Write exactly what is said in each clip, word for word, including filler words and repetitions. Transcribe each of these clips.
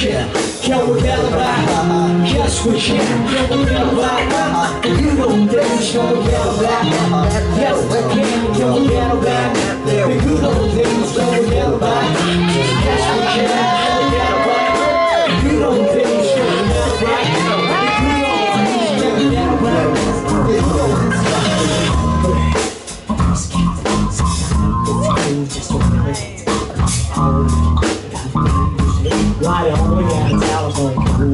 can. Can we get it back? Yes, we can. Can we get it back? You don't think can we get it back? Yes, we can. Can we get it back? If you don't think can we get it back? Yes, we can. Can we get it back? If you don't think can we get it back? If you don't think can we get it back? If you don't why the only guy in California can do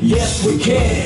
yes, we can.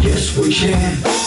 Yes, we can.